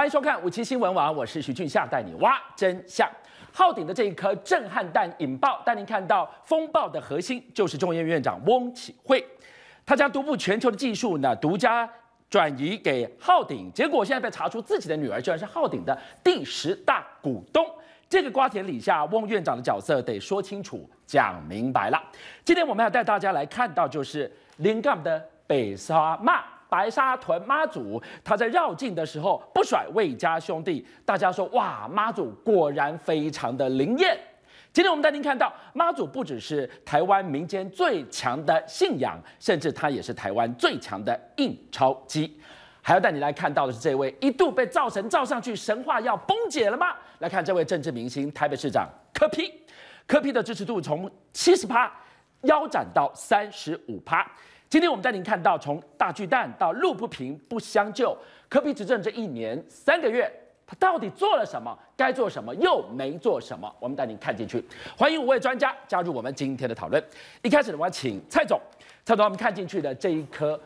欢迎收看57新闻网，我是徐俊相，带你挖真相。浩鼎的这一颗震撼弹引爆，带您看到风暴的核心就是众议院院长翁启惠，他将独步全球的技术呢，独家转移给浩鼎，结果现在被查出自己的女儿居然是浩鼎的第10大股东。 这个瓜田李下，翁院长的角色得说清楚、讲明白了。今天我们要带大家来看到，就是林淦的北沙妈、白沙屯妈祖，他在绕境的时候不甩魏家兄弟，大家说哇，妈祖果然非常的灵验。今天我们带您看到，妈祖不只是台湾民间最强的信仰，甚至它也是台湾最强的印钞机。 还要带你来看到的是这位一度被造神造上去，神话要崩解了吗？来看这位政治明星，台北市长柯 P， 柯 P 的支持度从70%腰斩到35%。今天我们带您看到，从大巨蛋到路不平不相救，柯 P 执政这1年3个月，他到底做了什么？该做什么又没做什么？我们带您看进去。欢迎5位专家加入我们今天的讨论。一开始我要请蔡总，蔡总，我们看进去的这一颗。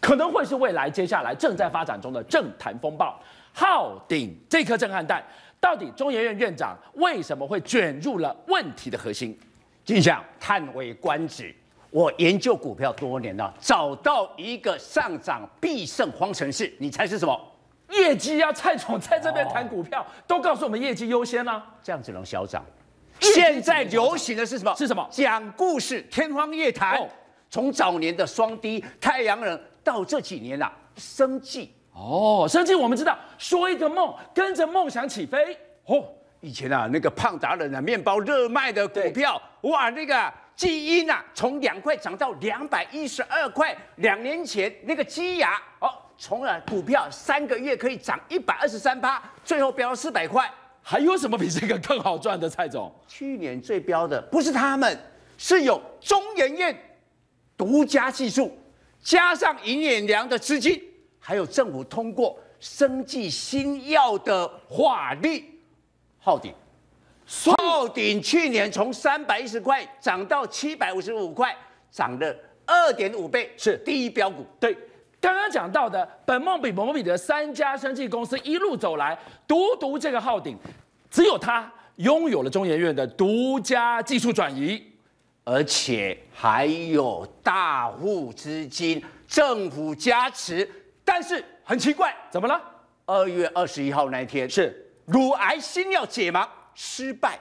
可能会是未来接下来正在发展中的政坛风暴，浩鼎这颗震撼弹，到底中研院院长为什么会卷入了问题的核心？俊相，叹为观止。我研究股票多年了，找到一个上涨必胜方程式，你猜是什么？业绩啊！蔡总在这边谈股票，都告诉我们业绩优先啊，这样只能小涨。现在流行的是什么？是什么？讲故事，天方夜谭。从早年的双低、太阳能。 到这几年啦，生计哦，生计我们知道，说一个梦，跟着梦想起飞哦。以前啊，那个胖达人啊，面包热卖的股票，哇，那个基因啊，从2块涨到212块。2年前那个基亚哦，从啊股票3个月可以涨123%，最后飙到400块。还有什么比这个更好赚的？蔡总，去年最飙的不是他们，是有中研院独家技术。 加上尹衍梁的资金，还有政府通过生技新药的法律，浩鼎，浩鼎去年从310块涨到755块，涨了2.5倍，是第一标股。对，刚刚讲到的本梦比、本梦比的3家生技公司一路走来，独这个浩鼎，只有他拥有了中研院的独家技术转移。 而且还有大户资金、政府加持，但是很奇怪，怎么了？2月21号那一天是乳癌新药解盲失败，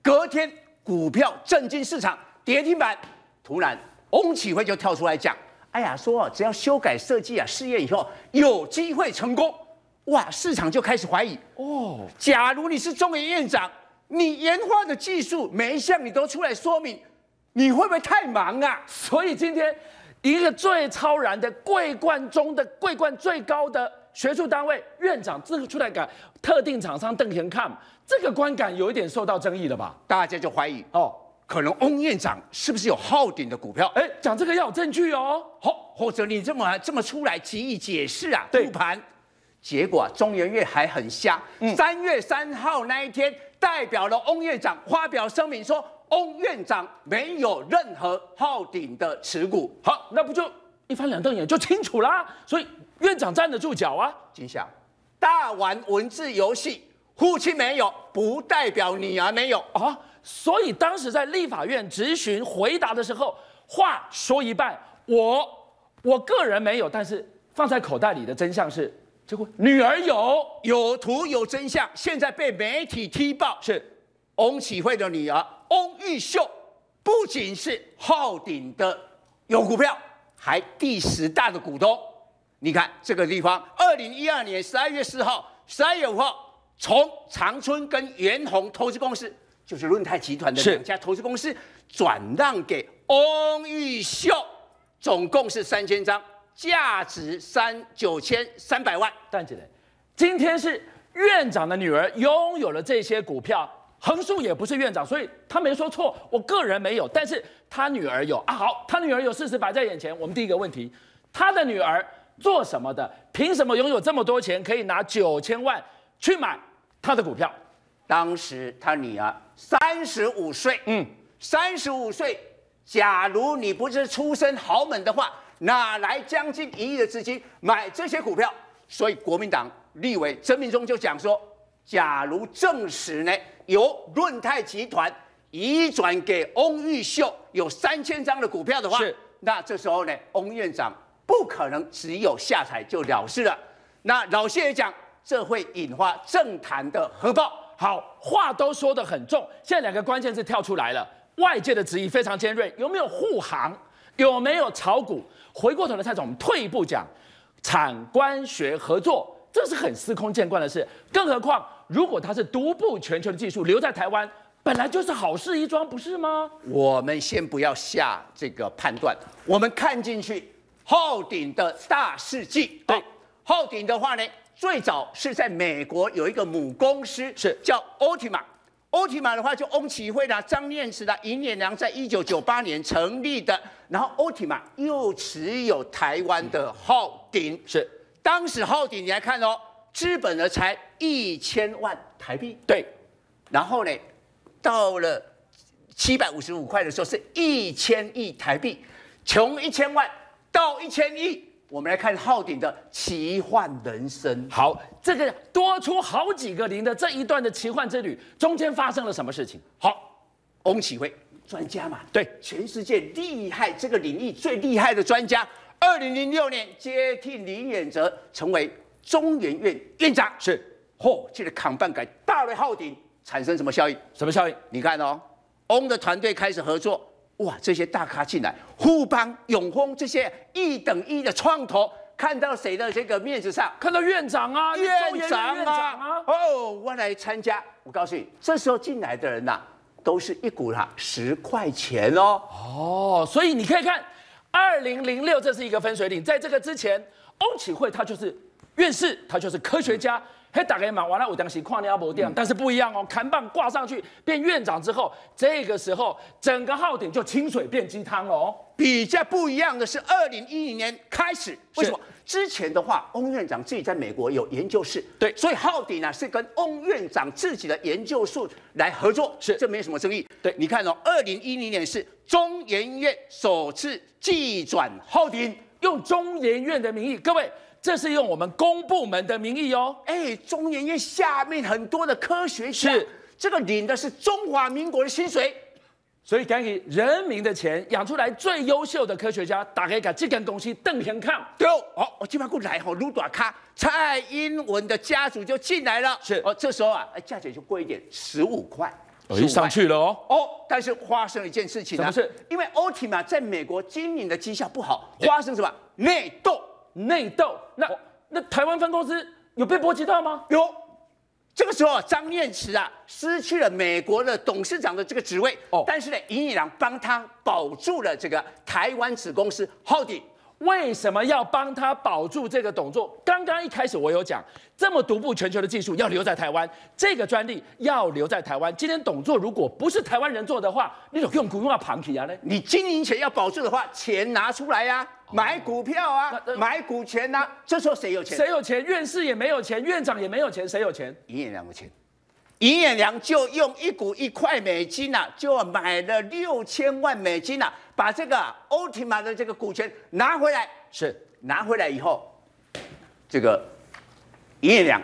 隔天股票震惊市场，跌停板。突然，翁启惠就跳出来讲：“哎呀，说只要修改设计啊，试验以后有机会成功。”哇，市场就开始怀疑哦。假如你是中研院长，你研发的技术每一项你都出来说明。 你会不会太忙啊？所以今天一个最超然的桂冠中的桂冠最高的学术单位院长这个出来讲，特定厂商邓贤看这个观感有一点受到争议了吧？大家就怀疑哦，可能翁院长是不是有浩鼎的股票？哎，讲这个要有证据哦。好，或者你这么出来急于解释啊？对，护盘。结果中研院还很瞎，3月3号那一天，代表了翁院长发表声明说。 翁院长没有任何浩鼎的持股，好，那不就一翻两瞪眼就清楚啦。所以院长站得住脚啊。金夏，大玩文字游戏，父亲没有不代表女儿没有啊。所以当时在立法院质询回答的时候，话说一半，我个人没有，但是放在口袋里的真相是，结果女儿有图有真相，现在被媒体踢爆是翁启惠的女儿。 翁毓秀不仅是浩鼎的有股票，还第10大的股东。你看这个地方，2012年12月4号、12月5号，从长春跟元宏投资公司，就是润泰集团的2家投资公司，转让给翁毓秀，总共是3000张，价值9300万。但姐，今天是院长的女儿拥有了这些股票。 横竖也不是院长，所以他没说错。我个人没有，但是他女儿有啊。好，他女儿有事实摆在眼前。我们第一个问题，他的女儿做什么的？凭什么拥有这么多钱，可以拿9000万去买他的股票？当时他女儿35岁，35岁。假如你不是出身豪门的话，哪来将近1亿的资金买这些股票？所以国民党立委陈明忠就讲说，假如证实呢由润泰集团移转给翁玉秀有3000张的股票的话，那这时候呢，翁院长不可能只有下台就了事了。那老谢也讲，这会引发政坛的核爆。好，话都说得很重，现在2个关键字跳出来了，外界的质疑非常尖锐，有没有护航？有没有炒股？回过头来，蔡总，我们退一步讲，产官学合作，这是很司空见惯的事。更何况，如果它是独步全球的技术，留在台湾，本来就是好事一桩，不是吗？我们先不要下这个判断，我们看进去后鼎的大事迹。对，后鼎的话呢，最早是在美国有一个母公司，是叫 Optima。Optima 的话，就翁启惠啦、张念慈啦、尹衍梁在1998年成立的，然后 Optima 又持有台湾的浩鼎，是当时浩鼎你来看哦，资本额才1000万台币，对，然后呢，到了755块的时候是1000亿台币，从1000万到1000亿。我们来看浩鼎的奇幻人生。好，这个多出好几个零的这一段的奇幻之旅，中间发生了什么事情？好，翁启惠专家嘛，对，全世界厉害这个领域最厉害的专家，2006年接替李远哲成为中研院院长。是，这个扛棒改大了浩鼎，产生什么效应？什么效应？你看哦，翁的团队开始合作。哇！这些大咖进来，富邦、永丰这些1等1的创投，看到谁的这个面子上？看到院长啊，院长啊！哦，我来参加。我告诉你，这时候进来的人呐、啊，都是一股啦10块钱哦。哦，所以你可以看，2006这是一个分水岭，在这个之前，翁启惠他就是院士，他就是科学家。嘿，大概嘛，完了我当时跨年阿伯店，但是不一样哦。看棒挂上去变院长之后，这个时候整个浩鼎就清水变鸡汤了哦。比较不一样的是，2010年开始，为什么？之前的话，翁院长自己在美国有研究室，对，所以浩鼎呢是跟翁院长自己的研究室来合作，是这没什么争议。对，你看哦，2010年是中研院首次技转浩鼎，用中研院的名义，各位。这是用我们公部门的名义哦，哎，中研院下面很多的科学家，是这个领的是中华民国的薪水，所以敢给人民的钱养出来最优秀的科学家，打开给这间公司邓先康，对哦，我今晚过来吼，卢大咖蔡英文的家族就进来了，是哦，这时候啊，价钱就贵一点，15块。上去了哦，但是发生了一件事情啊，因为 Optima 在美国经营的绩效不好，发生什么内斗？那台湾分公司有被波及到吗？有，这个时候张念慈啊失去了美国的董事长的这个职位，但是呢，尹衍梁帮他保住了这个台湾子公司浩鼎。为什么要帮他保住这个董座？刚刚一开始我有讲，这么独步全球的技术要留在台湾，这个专利要留在台湾。今天董座如果不是台湾人做的话，你就用股票盘起啊嘞。你经营权要保住的话，钱拿出来呀、啊。买股票啊，买股权啊，这时候谁有钱？谁有钱？院士也没有钱，院长也没有钱，谁有钱？尹衍梁有钱，尹衍梁就用1股1块美金啊，就买了6000万美金啊，把这个 Optima 的这个股权拿回来。是拿回来以后，这个尹衍梁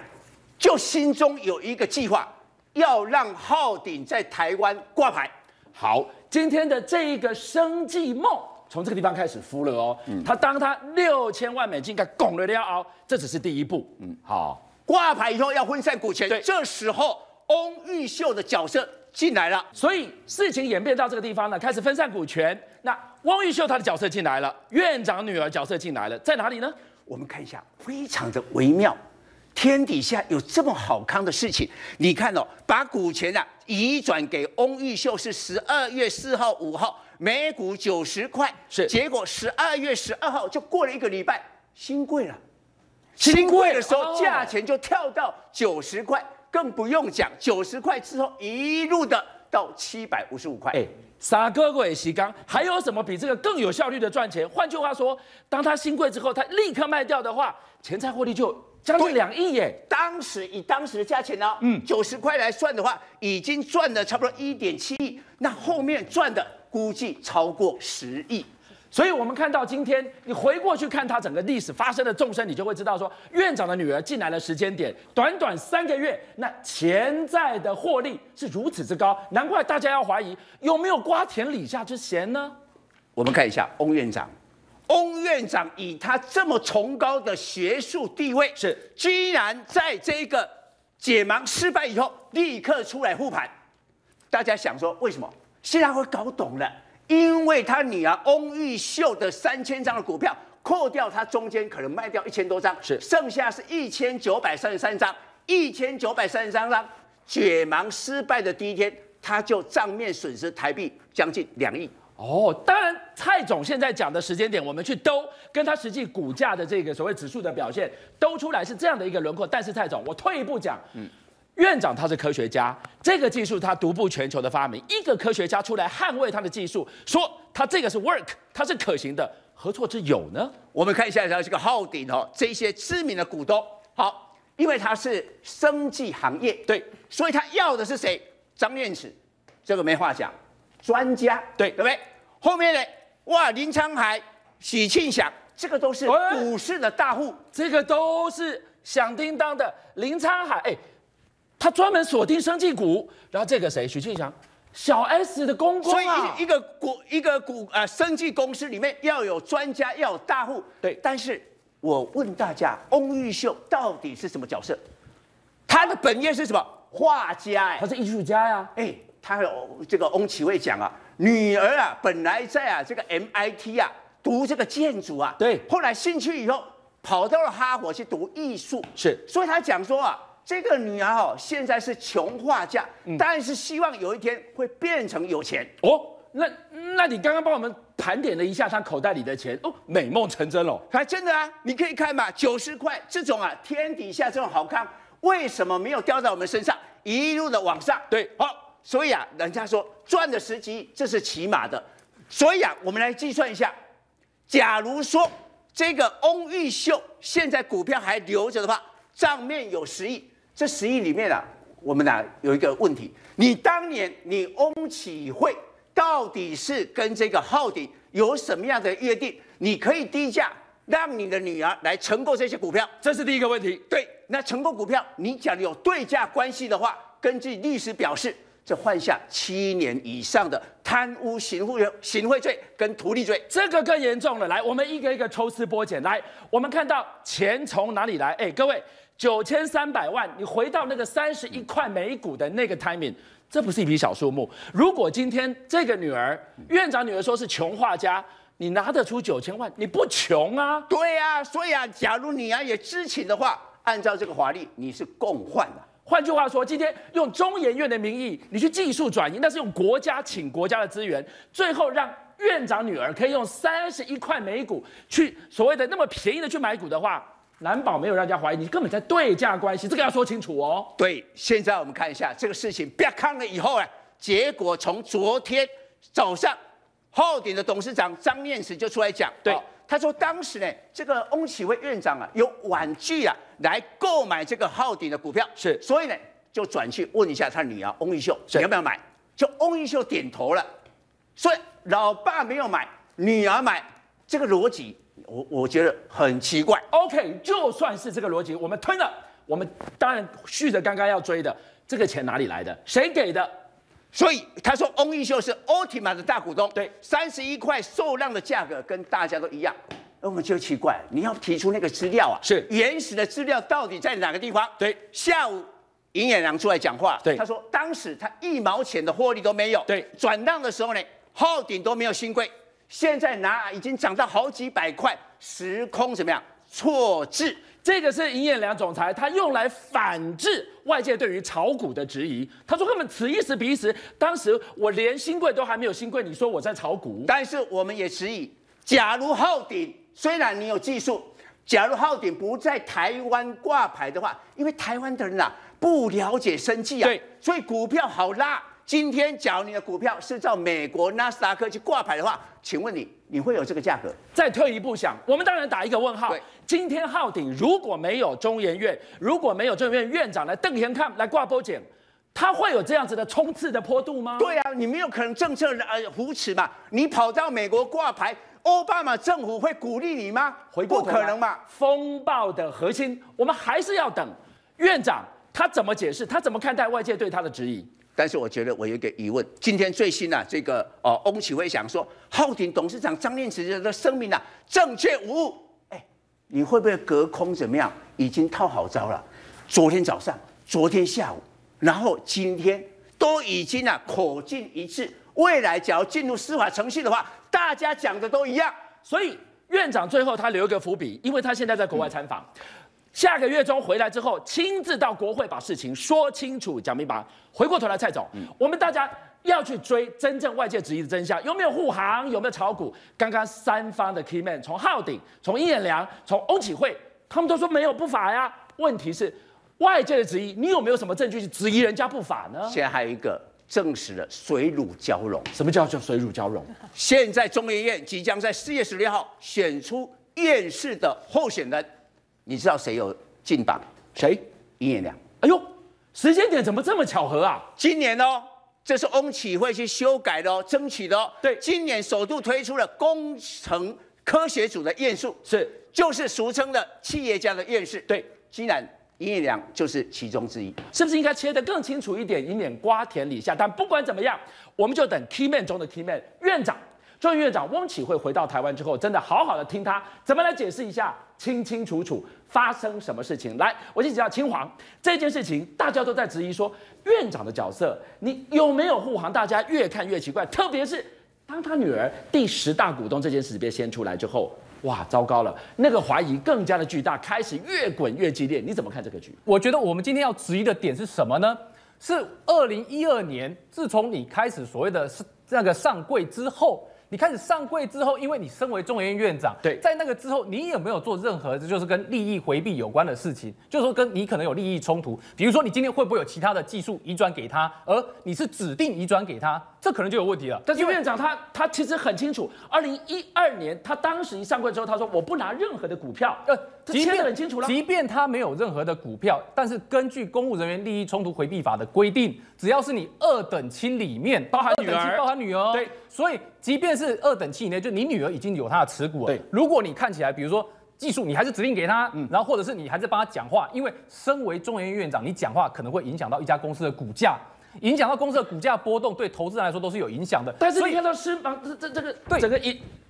就心中有一个计划，要让浩鼎在台湾挂牌。好，今天的这一个生计梦。从这个地方开始敷了哦，他当他6000万美金给拱了了哦，这只是第一步。好，挂牌以后要分散股权，这时候翁玉秀的角色进来了，所以事情演变到这个地方呢，开始分散股权。那翁玉秀他的角色进来了，院长女儿角色进来了，在哪里呢？我们看一下，非常的微妙，天底下有这么好康的事情？你看哦，把股权啊移转给翁玉秀是12月4号、5号。每股90块，是结果12月12号就过了1个礼拜，新贵了。新贵的时候价钱就跳到90块，更不用讲90块之后一路的到755块。哎，傻哥哥也洗缸，还有什么比这个更有效率的赚钱？换句话说，当他新贵之后，他立刻卖掉的话，钱财获利就将近2亿耶。当时以当时的价钱呢、啊，90块来算的话，已经赚了差不多1.7亿，那后面赚的。估计超过10亿，所以我们看到今天，你回过去看它整个历史发生的纵深，你就会知道说，院长的女儿进来的时间点，短短3个月，那潜在的获利是如此之高，难怪大家要怀疑有没有瓜田李下之嫌呢？我们看一下翁院长，翁院长以他这么崇高的学术地位，是居然在这个解盲失败以后立刻出来护盘，大家想说为什么？现在会搞懂了。 因为他女儿翁玉秀的3000张的股票，扣掉他中间可能卖掉1000多张，是剩下是1933张，1933张解盲失败的第一天，他就账面损失台币将近2亿。哦，当然，蔡总现在讲的时间点，我们去兜跟他实际股价的这个所谓指数的表现兜出来是这样的一个轮廓。但是蔡总，我退一步讲，院长他是科学家，这个技术他独步全球的发明，一个科学家出来捍卫他的技术，说他这个是 work， 他是可行的，何错之有呢？我们看一下这个浩鼎哦，这些知名的股东，好，因为他是生技行业，对，所以他要的是谁？张念慈，这个没话讲，专家，对，对不对？后面呢，哇，林昌海、许庆祥，这个都是股市的大户，这个都是响叮当的。林昌海，哎。 他专门锁定生技股，然后这个谁，许庆祥，小 S 的公公啊。所以一个生技公司里面要有专家，要有大户。对，但是我问大家，翁玉秀到底是什么角色？他的本业是什么？画家哎，他是艺术家呀。哎，他这个翁启惠讲啊，女儿啊本来在啊这个 MIT 啊读这个建筑啊，对，后来兴趣以后跑到了哈佛去读艺术，是，所以他讲说啊。 这个女儿哦，现在是穷画家，但是希望有一天会变成有钱哦。那你刚刚帮我们盘点了一下她口袋里的钱哦，美梦成真喽，还真的啊！你可以看嘛，90块这种啊，天底下这种好康，为什么没有掉在我们身上，一路的往上？对，好，所以啊，人家说赚了10几亿，这是起码的。所以啊，我们来计算一下，假如说这个翁玉秀现在股票还留着的话，账面有10亿。 这10亿里面啊，我们啊有一个问题：你当年你翁启惠到底是跟这个浩鼎有什么样的约定？你可以低价让你的女儿来承购这些股票，这是第一个问题。对，那承购股票，你假如有对价关系的话，根据历史表示，这犯下7年以上的贪污行贿罪跟图利罪，这个更严重了。来，我们一个一个抽丝剥茧。来，我们看到钱从哪里来？哎，各位。 9300万，你回到那个31块每股的那个 timing， 这不是一笔小数目。如果今天这个女儿，院长女儿说是穷画家，你拿得出9000万，你不穷啊？对啊，所以啊，假如你啊也知情的话，按照这个法律，你是共患的。换句话说，今天用中研院的名义，你去技术转移，那是用国家请国家的资源，最后让。 院长女儿可以用31块每股去所谓的那么便宜的去买股的话，难保没有让人家怀疑你根本在对价关系，这个要说清楚哦。对，现在我们看一下这个事情啪康了以后啊，结果从昨天早上，浩鼎的董事长张念慈就出来讲，对，他说当时呢，这个翁启惠院长啊有婉拒啊来购买这个浩鼎的股票，是，所以呢就转去问一下他女儿翁玉秀你要不要买，就翁玉秀点头了，所以。 老爸没有买，女儿买，这个逻辑我觉得很奇怪。OK， 就算是这个逻辑，我们吞了。我们当然续着刚刚要追的，这个钱哪里来的？谁给的？所以他说翁玉秀是 Optima 的大股东，对，31块受让的价格跟大家都一样。我们就奇怪，你要提出那个资料啊，是原始的资料到底在哪个地方？对，下午。 尹衍梁出来讲话，对，他说当时他1毛钱的获利都没有，对，转让的时候呢，浩鼎都没有新贵，现在拿已经涨到好几百块，时空怎么样错置？这个是尹衍梁总裁他用来反制外界对于炒股的质疑。他说根本此一时彼一时，当时我连新贵都还没有新贵，你说我在炒股？但是我们也质疑，假如浩鼎虽然你有技术，假如浩鼎不在台湾挂牌的话，因为台湾的人啊。 不了解生技啊，对，所以股票好拉。今天，假如你的股票是到美国纳斯达克去挂牌的话，请问你会有这个价格？再退一步想，我们当然打一个问号。今天浩鼎如果没有中研院，如果没有中研院院长来邓贤康来挂波检，它会有这样子的冲刺的坡度吗？对啊，你没有可能政策扶持嘛，你跑到美国挂牌。 奥巴马政府会鼓励你吗？不可能嘛！风暴的核心，我们还是要等院长他怎么解释，他怎么看待外界对他的质疑。但是我觉得我有一个疑问，今天最新这个翁启惠讲说，浩庭董事长张念慈的声明正确无误。哎，你会不会隔空怎么样？已经套好招了。昨天早上，昨天下午，然后今天都已经口径一致。 未来只要进入司法程序的话，大家讲的都一样，所以院长最后他留一个伏笔，因为他现在在国外参访，下个月中回来之后，亲自到国会把事情说清楚、讲明白。回过头来，蔡总，我们大家要去追真正外界质疑的真相，有没有护航，有没有炒股？刚刚三方的 key man， 从浩鼎、从殷衍良、从翁启惠，他们都说没有不法呀。问题是外界的质疑，你有没有什么证据去质疑人家不法呢？现在还有一个。 证实了水乳交融。什么叫水乳交融？现在中研院即将在4月16号选出院士的候选人，你知道谁有进榜？谁？殷衍良。哎呦，时间点怎么这么巧合啊？今年哦，这是翁启惠去修改的哦，争取的哦。对，今年首度推出了工程科学组的院士，是就是俗称的企业家的院士。对，竟然。 殷衍良就是其中之一，是不是应该切得更清楚一点，以免瓜田李下？但不管怎么样，我们就等 key man 中的 key man 院长，中研院长翁启惠回到台湾之后，真的好好的听他怎么来解释一下，清清楚楚发生什么事情。来，我先请教清皇这件事情，大家都在质疑说院长的角色，你有没有护航？大家越看越奇怪，特别是当他女儿第10大股东这件事被掀出来之后。 哇，糟糕了！那个怀疑更加的巨大，开始越滚越激烈。你怎么看这个局？我觉得我们今天要质疑的点是什么呢？是2012年，自从你开始所谓的那个上柜之后，你开始上柜之后，因为你身为中研院院长，对，在那个之后，你有没有做任何就是跟利益回避有关的事情？就是说跟你可能有利益冲突，比如说你今天会不会有其他的技术移转给他，而你是指定移转给他？ 这可能就有问题了。但是院长他其实很清楚，2012年他当时一上柜之后，他说我不拿任何的股票，切得很清楚了。即便他没有任何的股票，但是根据《公务人员利益冲突回避法》的规定，只要是你2等亲里面包含女儿，对，所以即便是2等亲以内，就你女儿已经有她的持股了。对，如果你看起来，比如说。 技术你还是指定给他，然后或者是你还是帮他讲话，因为身为中研院院长，你讲话可能会影响到一家公司的股价，影响到公司的股价波动，对投资人来说都是有影响的。但是你看到施盲这个对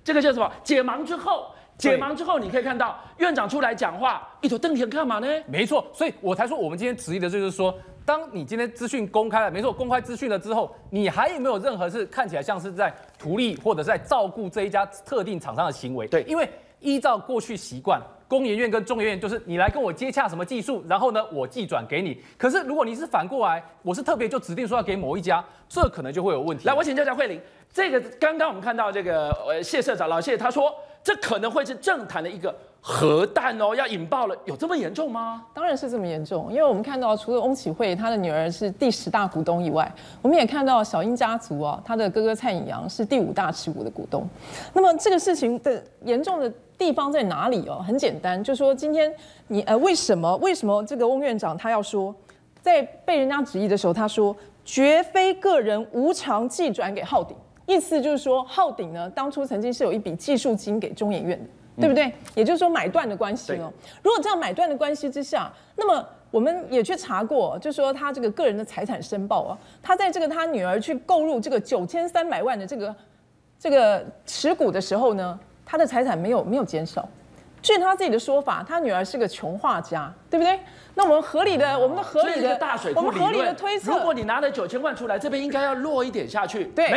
这个叫什么解盲之后。 解盲之后，你可以看到院长出来讲话，一头瞪眼干嘛呢？没错，所以我才说我们今天质疑的就是说，当你今天资讯公开了，没错，公开资讯了之后，你还有没有任何是看起来像是在图利或者在照顾这一家特定厂商的行为？对，因为依照过去习惯，工研院跟中研院就是你来跟我接洽什么技术，然后呢我寄转给你。可是如果你是反过来，我是特别就指定说要给某一家，这可能就会有问题。来，我请教一下慧玲，这个刚刚我们看到这个谢社长老谢他说。 这可能会是政坛的一个核弹哦，要引爆了，有这么严重吗？当然是这么严重，因为我们看到，除了翁启惠她的女儿是第10大股东以外，我们也看到小英家族啊，她的哥哥蔡颖洋是第5大持股的股东。那么这个事情的严重的地方在哪里哦？很简单，就是说今天你为什么这个翁院长他要说，在被人家质疑的时候，他说绝非个人无偿寄转给浩鼎。 意思就是说，浩鼎呢，当初曾经是有一笔技术金给中研院的，对不对？也就是说买断的关系哦。如果这样买断的关系之下，那么我们也去查过，就说他这个个人的财产申报啊，他在这个他女儿去购入这个9300万的这个持股的时候呢，他的财产没有减少。 据他自己的说法，他女儿是个穷画家，对不对？那我们合理的，推测，如果你拿了9000万出来，这边应该要落一点下去。对，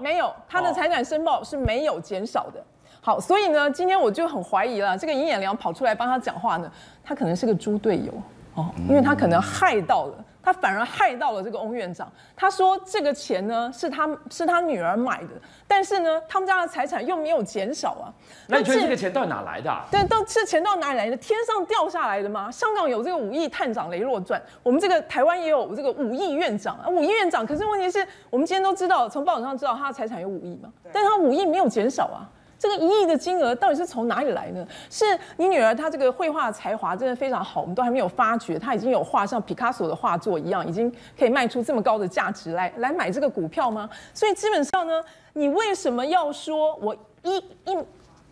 没有，他的财产申报是没有减少的。好，所以呢，今天我就很怀疑了，这个殷衍良跑出来帮他讲话呢，他可能是个猪队友哦，因为他可能害到了，他反而害到了这个翁院长。他说这个钱呢是他女儿买的。 但是呢，他们家的财产又没有减少啊。那你觉得这个钱到底哪来的、啊？对，钱到哪里来的？天上掉下来的吗？香港有这个5亿探长雷洛传，我们这个台湾也有这个5亿院长啊。5亿院长，可是问题是我们今天都知道，从报纸上知道他的财产有5亿嘛，但他5亿没有减少啊。这个1亿的金额到底是从哪里来呢？是你女儿她这个绘画才华真的非常好，我们都还没有发觉，她已经有画像皮卡索的画作一样，已经可以卖出这么高的价值来买这个股票吗？所以基本上呢，你为什么要说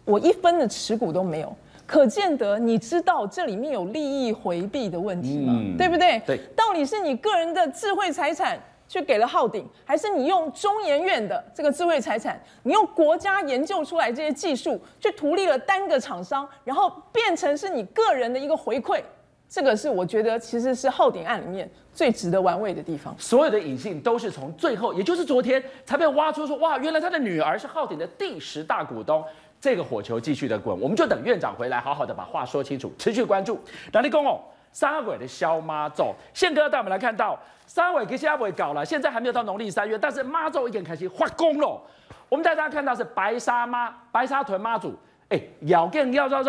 我一分的持股都没有？可见得你知道这里面有利益回避的问题吗？对不对？对，到底是你个人的智慧财产去给了浩鼎，还是你用中研院的这个智慧财产，你用国家研究出来这些技术，去图利了单个厂商，然后变成是你个人的一个回馈？这个是我觉得其实是浩鼎案里面最值得玩味的地方。所有的隐性都是从最后，也就是昨天才被挖出说，哇，原来他的女儿是浩鼎的第10大股东。这个火球继续的滚，我们就等院长回来，好好的把话说清楚，持续关注。哪里公哦？沙尾的萧妈祖，宪哥带我们来看到沙尾跟下尾搞了，现在还没有到农历3月，但是妈祖已经开始发功了。我们带大家看到是白沙妈、白沙屯妈祖，咬更绕到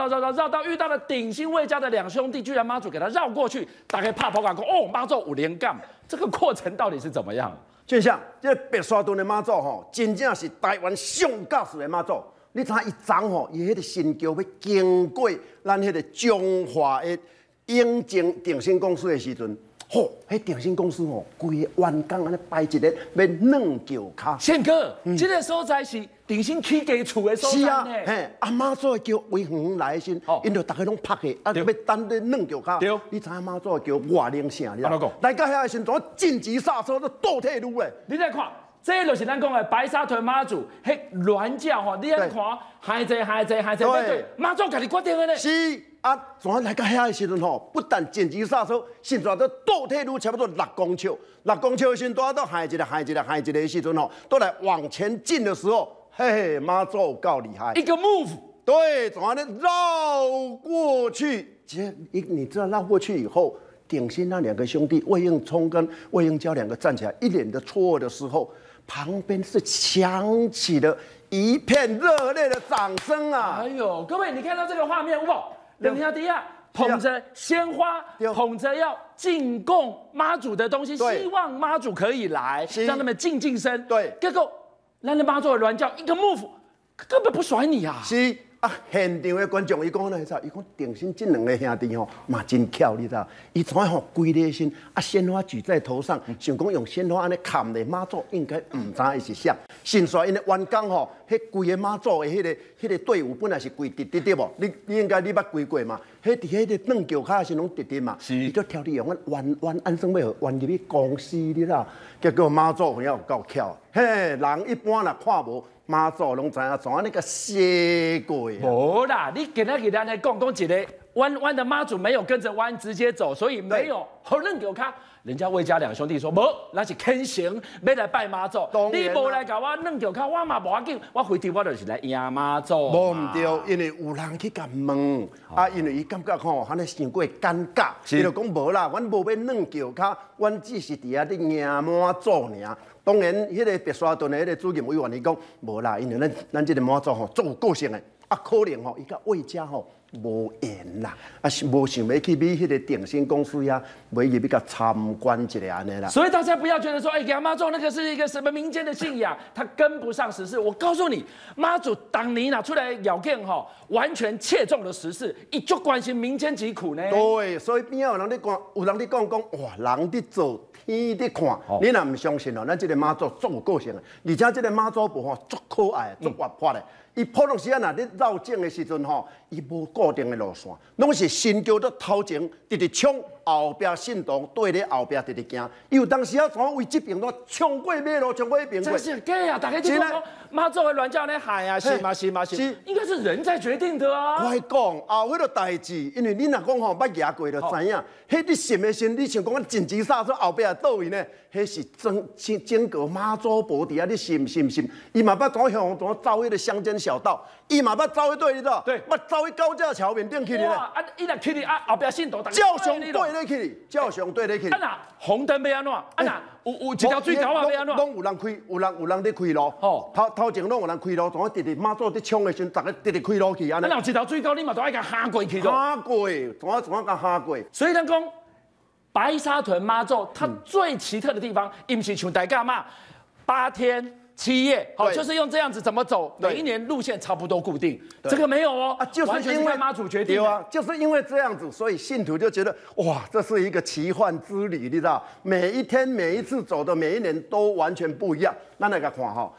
遇到了鼎新卫家的2兄弟，居然妈祖给他绕过去，大概怕跑赶工哦，妈祖5连杠，这个过程到底是怎么样？就像这白沙屯的妈祖吼，真正是台湾上驾驶的妈祖。你知影伊长吼，伊迄个神桥要经过咱迄个中华的永靖鼎新公司的时阵，吼，迄鼎新公司吼，规个弯工安尼摆一日，要软桥卡。宪哥，这个所在是鼎新起家厝的所在。是啊，嘿，阿妈做桥为远来先，因着大家拢拍起，啊，要等咧软桥卡。对，你知影妈做桥外零啥哩？来到遐的时阵，紧急刹车，都倒退路嘞。你再看。这就是咱讲的白沙屯妈祖，迄鸾教吼，你安看，害济，对，妈祖家己决定的咧。是啊，昨来到遐的时阵吼，不但紧急刹车，甚至都倒退路差不多6公尺，6公尺的时阵，都害一个的时阵吼，都来往前进的时候，嘿，妈祖够厉害，一个 move， 对，昨咧绕过去，你知道绕过去以后，鼎新那2个兄弟魏应冲跟魏应娇2个站起来，一脸的错愕的时候。旁边是响起了一片热烈的掌声啊！哎呦，各位，你看到这个画面有冇？两兄弟啊，捧着鲜花，捧着要进贡妈祖的东西，希望妈祖可以来，让他们进晋升。对，结果咱的妈祖的鸾教一个 move， 根本不甩你啊！是啊，现场的观众伊讲哪会知？伊讲鼎新这2个兄弟吼，嘛真巧，你知道？伊怎吼规个身啊，鲜花举在头上，想讲用鲜花安尼砍咧，妈祖应该唔知伊是啥。先说因的员工吼，迄规个妈祖的迄个队伍本来是规直直直无，你应该你捌规过嘛？迄伫迄个软桥卡是拢直直嘛？是。伊就挑你用弯安算要弯入去公司，你知道？结果妈祖有够巧，嘿，人一般若看无。妈祖拢知影，怎啊那个邪鬼？无啦，你今仔日咱来讲一个弯的妈祖没有跟着弯直接走，所以没有好认给我看。人家魏家2兄弟说无，那是虔诚要来拜妈祖。你无来甲我认给我看，我嘛无要紧，我回头我就是来迎妈祖。无唔对，因为有人去甲问，啊，因为伊感觉吼，安尼想过尴尬，伊就讲无啦，阮无要认给我看，阮只是伫遐咧迎妈祖尔。当然，迄个白沙屯的迄个主任委员伊讲，无啦，因为咱这个妈祖吼足有个性的，啊可能吼伊甲魏家吼无缘啦，啊是无想要去美迄个鼎新公司呀，买入去甲参观一下安尼啦。所以大家不要觉得说，给妈祖那个是一个什么民间的信仰，他跟不上时事。我告诉你，妈祖当年拿出来咬件吼，完全切中了时事，伊就关心民间疾苦呢。对，所以边有人咧讲，哇，人咧做。伊在看，你若唔相信哦，咱这个妈祖足有个性的，而且这个妈祖婆吼足可爱、足活泼的。伊普通时啊，若咧绕境的时阵吼，伊无固定的路线，拢是新桥到头前直冲，后壁信徒对咧后壁直行。伊有当时啊，从为这边都冲过马路，冲过迄边过。这是假啊！大家就讲妈祖的鸾教咧喊啊，是，应该是人在决定的啊。我讲后尾个代志，因为你若讲吼捌行过就知影，迄你信的信，你想讲紧急刹车后壁。倒位呢？迄是整个妈祖婆底啊！你信不信？伊嘛捌从向从走迄个乡间小道，伊嘛捌走迄对哩喏，捌走去高架桥面顶去哩。哇！啊，伊若去哩啊，后壁信徒照常对咧去哩，照常对咧去。啊那红灯要安怎？啊那有一条水沟啊要安怎？拢有人开，有人在开路。吼，头前拢有人开路，从直直妈祖在冲的时阵，大家直直开路去安尼。啊，有一条水沟，你嘛都爱甲下过去咯。下过，怎啊甲下过？所以咱讲。白沙屯妈祖，它最奇特的地方，伊不是像大家嘛，8天7月，好，就是用这样子怎么走，每一年路线差不多固定。这个没有哦，啊，就是因为妈祖决定啊，就是因为这样子，所以信徒就觉得哇，这是一个奇幻之旅，你知道？每一天、每一次走的，每一年都完全不一样。咱来个看哈，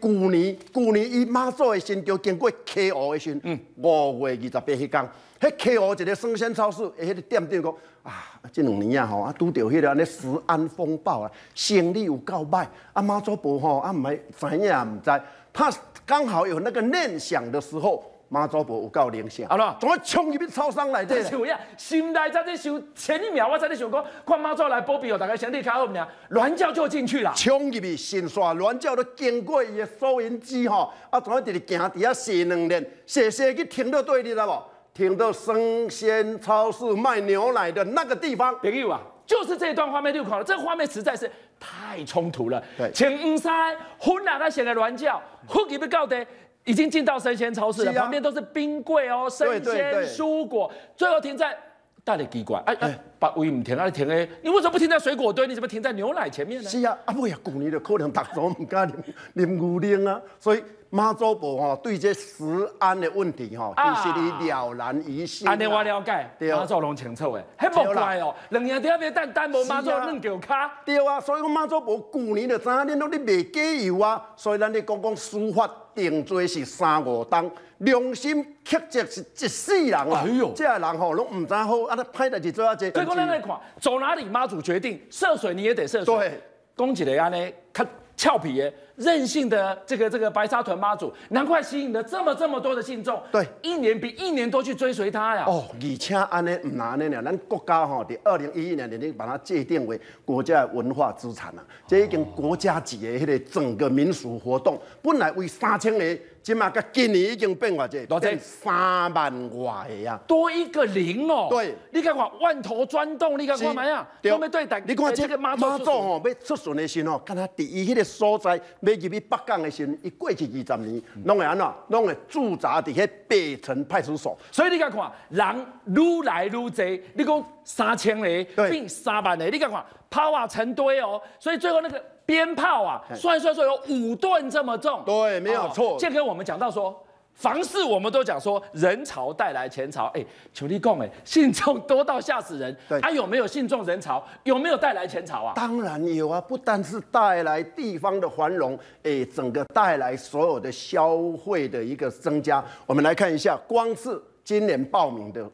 伫旧年伊妈祖的神就经过 KO 的神，5月28迄天。 迄 KO 一个生鲜超市，迄个店长讲啊，这2年啊吼，啊拄到迄个安尼食安风暴啊，生意有够歹，啊妈祖婆吼，啊唔系知影也唔知，他刚好有那个念想的时候，妈祖婆有够灵性，好啦，怎么冲入去超商内底？就是有影，心内在咧想，前一秒我在咧想讲，看妈祖来保庇哦，大家生意较好唔呢？鸾轿就进去啦，冲入去神煞，鸾轿都经过伊的收银机吼，啊怎么直直行，底下踅2轮，踅去停到对哩啦无？ 停到生鲜超市卖牛奶的那个地方，朋友啊，就是这段画面就看了，这画面实在是太冲突了。对，前5、3混哪个显得乱叫，混一被告的已经进到生鲜超市了，啊、旁边都是冰柜哦，生鲜蔬果，最后停在大理奇怪，哎，把位唔停，啊停诶，你为什么不停在水果堆？你怎么停在牛奶前面呢？是啊，啊不呀，旧年就可能大家唔敢啉牛奶啊，所以。 妈祖婆吼对这食安的问题吼，其实你了然于心。安尼我了解，妈祖拢清楚诶，迄无怪哦。2年底别单无妈祖软脚卡。对啊，所以讲妈祖婆旧年就知影恁拢咧卖假油啊，所以咱咧讲司法定罪是3-5冬，良心苛责是1世人啊。哎呦，这人吼拢唔知好，啊，咱歹代志做啊多。所以讲咱来看，走哪里妈祖决定，涉水你也得涉水。对，讲一个安尼较。 俏皮耶，任性的这个白沙屯妈祖，难怪吸引了这么多的信众。对，1年比1年多去追随他呀。哦，而且安尼唔难呢了，咱国家吼，伫2011年已经把它界定为国家文化资产了。这已经国家级的迄个整个民俗活动，本来为3000个，即嘛到今年已经变偌济，变3万外个呀，多1个0哦。对，你看看万头钻洞，你看看嘛呀，都没对待。你看这个妈祖吼，要出巡的时候，看他第一迄个。 所在要入去北港的时候，伊过去20年，拢会安怎？拢会驻扎伫迄北城派出所。所以你甲看，人愈来愈侪。你讲3000个并3万个，你甲看炮啊成堆哦。所以最后那个鞭炮啊，算一算说有5吨这么重。对，没有错。这跟我们讲到说。 房市我们都讲说人潮带来钱潮，哎，求你供哎，信众多到吓死人。对，啊有没有信众人潮？有没有带来钱潮啊？当然有啊，不但是带来地方的繁荣，哎，整个带来所有的消费的一个增加。我们来看一下，光是今年报名就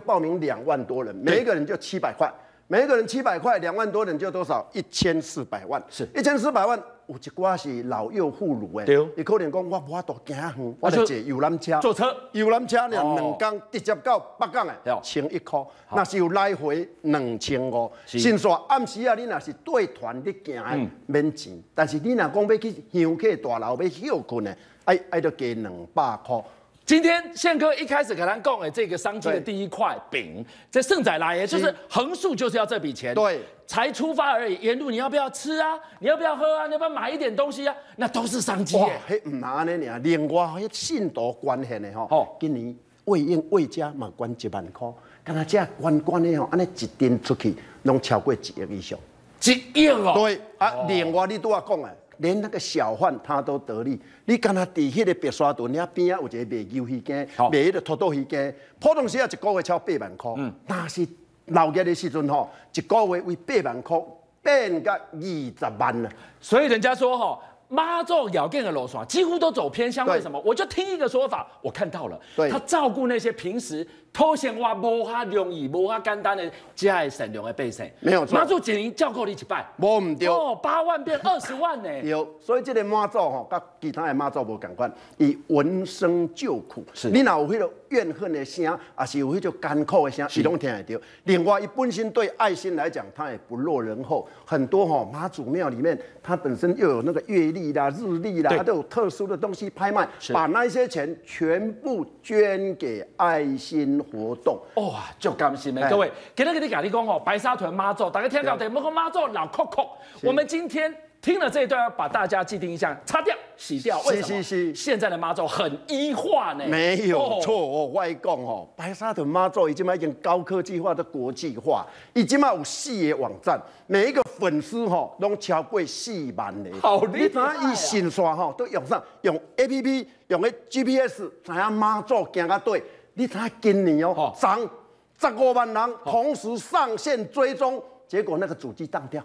报名2万多人，每一个人就700块，每一个人700块，2万多人就多少？1400万，是1400万。 有一寡是老幼妇孺诶，伊可能讲我无法度行远，我就坐游览车。坐车，游览车呢2天直接到北港诶，1,000块，那是有来回2,500。甚至暗时啊，你若是对团咧行诶，免钱。但是你若讲要去乡客大楼要休困诶，爱着加200块。 今天宪哥一开始给咱讲诶，这个商机的第一块饼，这盛仔来，就是横竖就是要这笔钱，对，才出发而已。沿路你要不要吃啊？你要不要喝啊？你要不要买一点东西啊？那都是商机耶。迄唔难呢，尔另外迄信徒关系的吼，今年魏应魏家嘛捐1万块，干那只关的吼，安尼一定出去拢超过1亿以上，1亿哦。对啊，另外你都要讲诶。 连那个小贩他都得利，你敢若伫迄个白沙屯遐边啊有一个卖鱿鱼羹，卖迄个土豆鱼羹，普通时啊1个月超8万块，但是闹热的时阵吼，1个月为8万块变到20万了。所以人家说吼，妈祖要见的路线几乎都走偏乡，为什么？我就听一个说法，我看到了，他照顾那些平时偷闲话无哈容易、无哈简单的这些善良的百姓，没有错。妈祖一年照顾你1摆，无唔对。哦，8万变20万呢。有，所以这个妈祖吼，甲其他的妈祖无同款，以闻声救苦。是，你若有迄个怨恨的声，也是有迄种艰苦的声，你拢听得到。另外，伊本身对爱心来讲，他也不落人后。很多吼妈祖庙里面，他本身又有那个月历啦、日历啦，他都有特殊的东西拍卖，把那些钱全部捐给爱心。 活动哇，就甘心的各位，今天跟你讲哦，白沙屯妈祖，大家听到的，我们妈祖老扣扣。我们今天听了这一段，要把大家既定印象擦掉、洗掉。为什么？现在的妈祖很医化呢？没有错哦，我讲哦，白沙屯妈祖已经已经高科技化的国际化，已经有4个网站，每一个。粉丝吼，拢超过4万嘞。好厉害、啊！你知伊信刷吼都用上，用 APP， 用个 GPS， 知影马祖行到对。你知影今年哦，涨15万人同时上线追踪，结果那个主机当掉。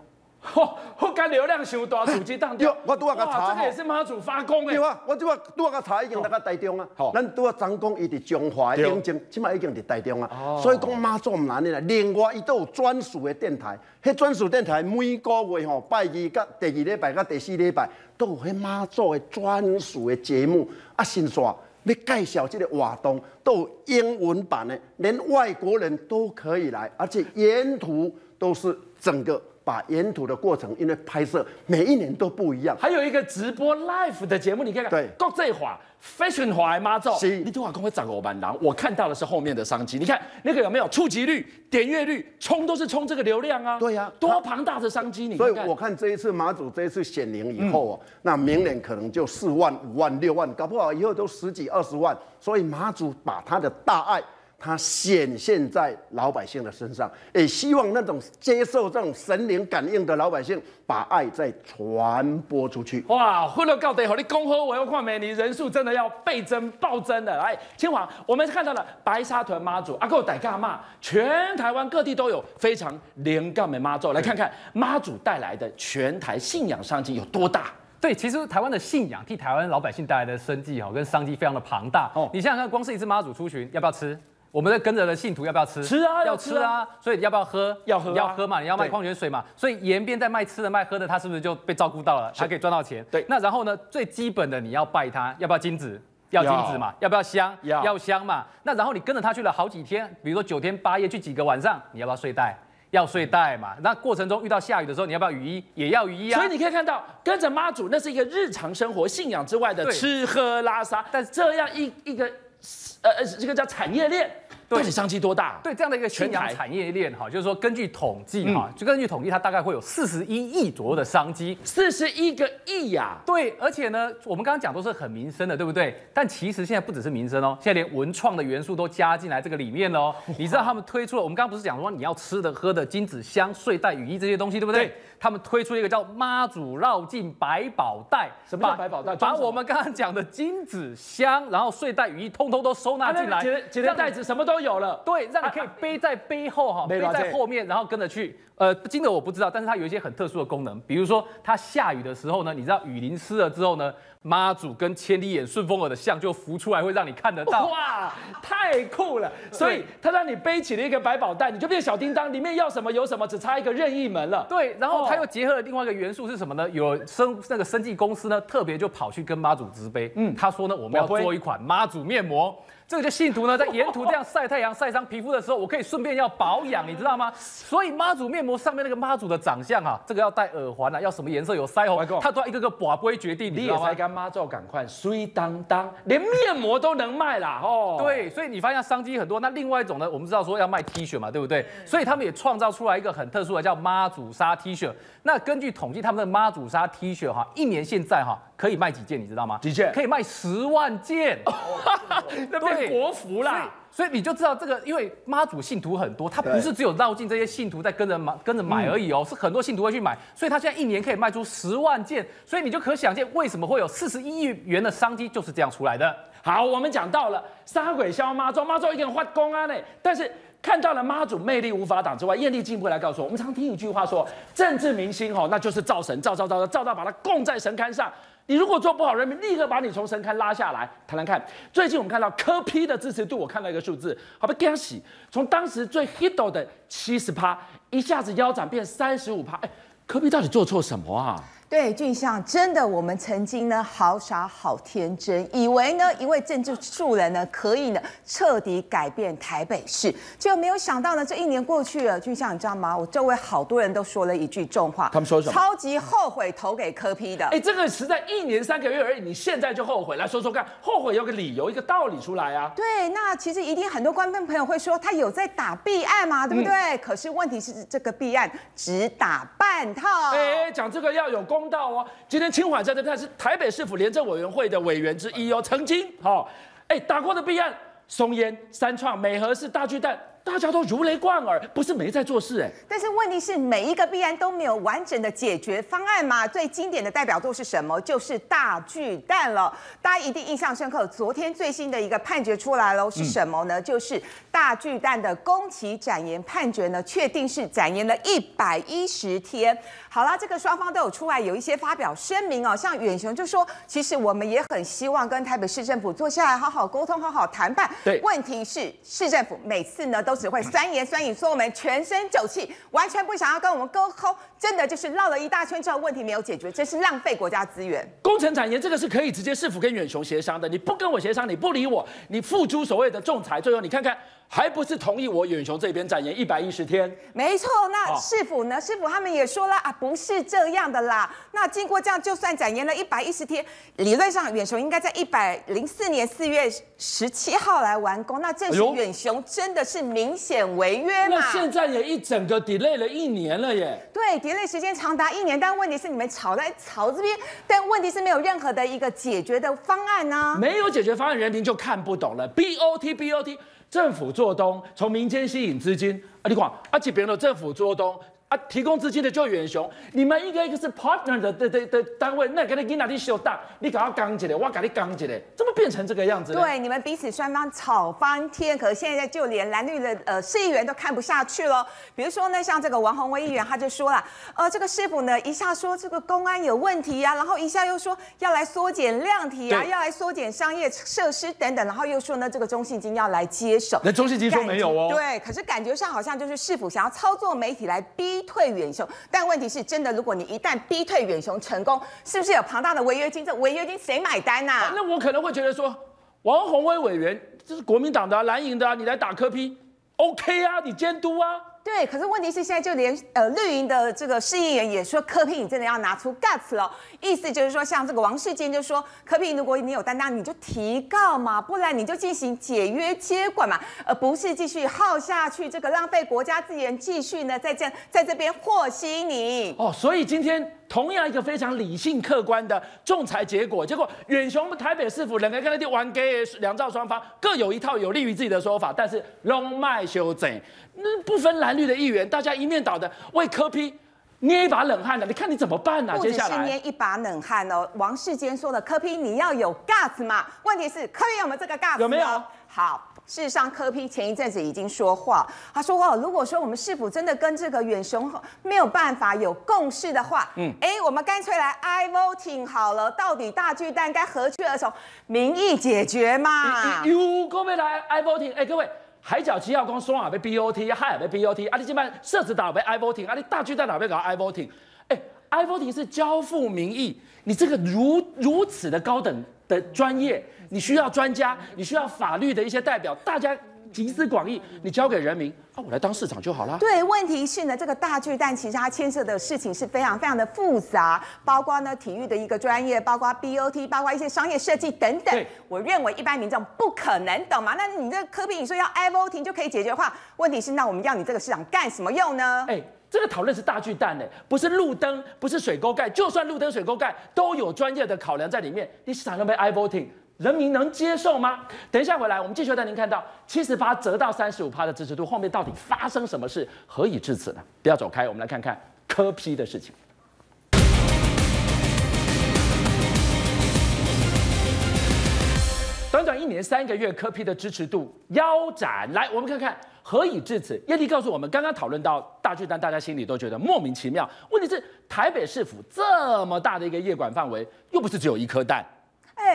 吼，我讲流量上大，主机当掉。我拄啊个查，这个也是马祖发功诶。对啊，我拄啊个查已经在个台中啊。好，咱拄啊张公伊伫中华永靖，即卖已经伫台中啊。哦。所以讲马祖唔难诶啦。另外，伊都有专属诶电台，迄专属电台每个月吼拜二甲第二礼拜甲第四礼拜都有迄马祖诶专属诶节目啊，新刷。 要介绍这个活动都有英文版的，连外国人都可以来，而且沿途都是整个把沿途的过程，因为拍摄每一年都不一样。还有一个直播 live 的节目，你看看，对，国际化、fashion 化的妈祖，你都话讲会15万人，我看到的是后面的商机。你看那个有没有触及率、点阅率，冲都是冲这个流量啊。对呀、啊，多庞大的商机！你看看所以我看这一次马祖这一次显灵以后哦，那明年可能就4万、5万、6万，搞不好以后都10几、20万。所以马祖把他的大爱。 它显现在老百姓的身上，也希望那种接受这种神灵感应的老百姓，把爱再传播出去。哇，混到到底，和你讲好，我要看美女人数真的要倍增暴增了。哎，清华，我们看到了白沙屯妈祖，阿哥带干嘛？全台湾各地都有非常灵感的妈祖，来看看妈祖带来的全台信仰商机有多大。 对，其实台湾的信仰替台湾老百姓带来的生计哈跟商机非常的庞大。哦，你想想看，光是一只妈祖出巡，要不要吃？我们的跟着的信徒要不要吃？吃啊，要吃啊。所以你要不要喝？要喝，要喝嘛。你要卖矿泉水嘛。所以沿边在卖吃的、卖喝的，他是不是就被照顾到了？他可以赚到钱。对。那然后呢？最基本的你要拜他，要不要金子？ 要金子嘛？要不要香？要香嘛。那然后你跟着他去了好几天，比如说9天8夜去几个晚上，你要不要睡袋？ 要睡袋嘛，那过程中遇到下雨的时候，你要不要雨衣？也要雨衣啊。所以你可以看到，跟着妈祖那是一个日常生活、信仰之外的吃喝拉撒，但这样一个这个叫产业链，到底商机多大？对这样的一个信仰产业链哈，就是说根据统计哈，就根据统计，它大概会有41亿左右的商机，41个亿呀。对，而且呢，我们刚刚讲都是很民生的，对不对？但其实现在不只是民生哦，现在连文创的元素都加进来这个里面喽。你知道他们推出了，我们刚刚不是讲说你要吃的、喝的、金子、香、睡袋、雨衣这些东西，对不对？他们推出了一个叫妈祖绕境百宝袋，什么叫百宝袋？把我们刚刚讲的金子、香，然后睡袋、雨衣，通通都收纳进来，几个袋子什么都。 都有了，对，让你可以背在背后哈，背在后面，然后跟着去。金额我不知道，但是它有一些很特殊的功能，比如说它下雨的时候呢，你知道雨淋湿了之后呢，妈祖跟千里眼、顺风耳的像就浮出来，会让你看得到。哇，太酷了！所以它让你背起了一个百宝袋，你就变小叮当，里面要什么有什么，只差一个任意门了。对，然后它又结合了另外一个元素是什么呢？有生技公司呢，特别就跑去跟妈祖直杯，他说呢，我们要做一款妈祖面膜。 这个就信徒呢，在沿途这样晒太阳、晒伤皮肤的时候，我可以顺便要保养，你知道吗？所以妈祖面膜上面那个妈祖的长相啊，这个要戴耳环啊，要什么颜色，有腮红，他都要一个个把不会决定，你知道吗？你也跟妈祖赶快水当当，连面膜都能卖啦哦。对，所以你发现商机很多。那另外一种呢，我们知道说要卖 T 恤嘛，对不对？所以他们也创造出来一个很特殊的叫妈祖纱 T 恤。那根据统计，他们的妈祖纱 T 恤哈，一年现在哈可以卖几件，你知道吗？几件？可以卖10万件。那边。 国服啦，所以你就知道这个，因为妈祖信徒很多，他不是只有绕境这些信徒在跟着买而已哦，是很多信徒会去买，所以他现在一年可以卖出10万件，所以你就可想见为什么会有41亿元的商机就是这样出来的。好，我们讲到了杀鬼消妈祖，妈祖一个人发功啊呢，但是。 看到了妈祖魅力无法挡之外，艳丽进一步来告诉我，我们常听一句话说，政治明星哦，那就是造神，造到把它供在神龛上。你如果做不好，人民立刻把你从神龛拉下来。谈谈看，最近我们看到柯 P 的支持度，我看到一个数字，好不惊喜，从当时最 hit 的70%，一下子腰斩变35%。哎，柯 P 到底做错什么啊？ 对，俊相，真的，我们曾经呢，好傻好天真，以为呢，一位政治素人呢，可以呢，彻底改变台北市，就没有想到呢，这1年过去了，俊相，你知道吗？我周围好多人都说了一句重话，他们说什么？超级后悔投给柯 P 的。哎，这个实在1年3个月而已，你现在就后悔，来说说看，后悔有个理由，一个道理出来啊。对，那其实一定很多观众朋友会说，他有在打弊案嘛，对不对？可是问题是，这个弊案只打半套。哎，讲这个要有。 公道哦！今天清华在这边是台北市府廉政委员会的委员之一哦，曾经打过的弊案，松烟、三创、美和是大巨蛋大家都如雷贯耳，不是没在做事哎。但是问题是，每一个弊案都没有完整的解决方案嘛。最经典的代表作是什么？就是大巨蛋了。大家一定印象深刻。昨天最新的一个判决出来了，是什么呢？就是大巨蛋的工期展延判决呢，确定是展延了110天。好啦，这个双方都有出来有一些发表声明哦。像远雄就说，其实我们也很希望跟台北市政府坐下来好好沟通，好好谈判。对，问题是市政府每次呢都只会酸言酸语，说我们全身酒气，完全不想要跟我们沟通，真的就是绕了一大圈之后问题没有解决，真是浪费国家资源。工程展延这个是可以直接市府跟远雄协商的，你不跟我协商，你不理我，你付诸所谓的仲裁，最后你看看。 还不是同意我远雄这边展延110天？没错，那市府呢？市府他们也说了啊，不是这样的啦。那经过这样，就算展延了110天，理论上远雄应该在104年4月17号来完工。那证实远雄真的是明显违约嘛？那现在也一整个 delay 了1年了耶。对 ，delay 时间长达1年，但问题是你们吵在吵这边，但问题是没有任何的一个解决的方案呢。没有解决方案，人民就看不懂了。BOT。 政府做东，从民间吸引资金啊！你看啊，这边的政府做东啊，提供资金的就远雄，你们一个是 partner 的单位，那给你给哪里修大？你搞要刚起来，我搞你刚起来，怎么变成这个样子呢？对，你们彼此双方吵翻天，可现在就连蓝绿的市议员都看不下去了。比如说呢，像这个王宏威议员他就说了，这个市府呢一下说这个公安有问题呀、啊，然后一下又说要来缩减量体啊，要来缩减商业设施等等，然后又说呢这个中信金要来接。 那中信金说没有哦，对，可是感觉上好像就是市府想要操作媒体来逼退远雄，但问题是真的，如果你一旦逼退远雄成功，是不是有庞大的违约金？这违约金谁买单呐、啊？那我可能会觉得说，王宏威委员这是国民党的、啊、蓝营的、啊，你来打柯P OK 啊，你监督啊。 对，可是问题是现在就连绿营的这个市议员也说柯P你真的要拿出 guts 了，意思就是说像这个王世坚就说柯P如果你有担当你就提告嘛，不然你就进行解约接管嘛，而不是继续耗下去这个浪费国家资源，继续呢在这边和稀泥。哦，所以今天同样一个非常理性客观的仲裁结果，结果远雄台北市府两个跟那地玩 gay 两造双方各有一套有利于自己的说法，但是拢卖修正，那不分蓝。 绿的议员，大家一面倒的为柯P捏一把冷汗的，你看你怎么办呢、啊？接下来不只是捏一把冷汗哦。王世坚说的，柯P你要有 guts 嘛？问题是柯P有没有这个 guts？ 有没有？好。 事实上，柯P前一阵子已经说话，他说：“哦，如果说我们市府真的跟这个远雄没有办法有共识的话，我们干脆来 I-VOTING 好了，到底大巨蛋该何去何从？民意解决嘛。”有各位来 I-VOTING， 各位海角七号公双也被 BOT， 海也被 BOT， 啊，你这边设置岛被 I-VOTING， 啊，你大巨蛋哪边搞 I-VOTING？ I-VOTING 是交付民意，你这个如此的高等的专业。 你需要专家，你需要法律的一些代表，大家集思广益，你交给人民啊，我来当市长就好了。对，问题是呢，这个大巨蛋其实它牵涉的事情是非常的复杂，包括呢体育的一个专业，包括 BOT， 包括一些商业设计等等。我认为一般民众不可能懂嘛。那你这柯P你说要 I-VOTING 就可以解决的话，问题是那我们要你这个市长干什么用呢？这个讨论是大巨蛋呢，不是路灯，不是水沟盖，就算路灯、水沟盖都有专业的考量在里面。你市长要被 I-VOTING。 人民能接受吗？等一下回来，我们继续带您看到78折到35%的支持度，后面到底发生什么事？何以至此呢？不要走开，我们来看看柯P的事情。 短短1年3个月，柯P的支持度腰斩。来，我们看看何以至此。叶丽告诉我们，刚刚讨论到大巨蛋，大家心里都觉得莫名其妙。问题是，台北市府这么大的一个业管范围，又不是只有一颗蛋。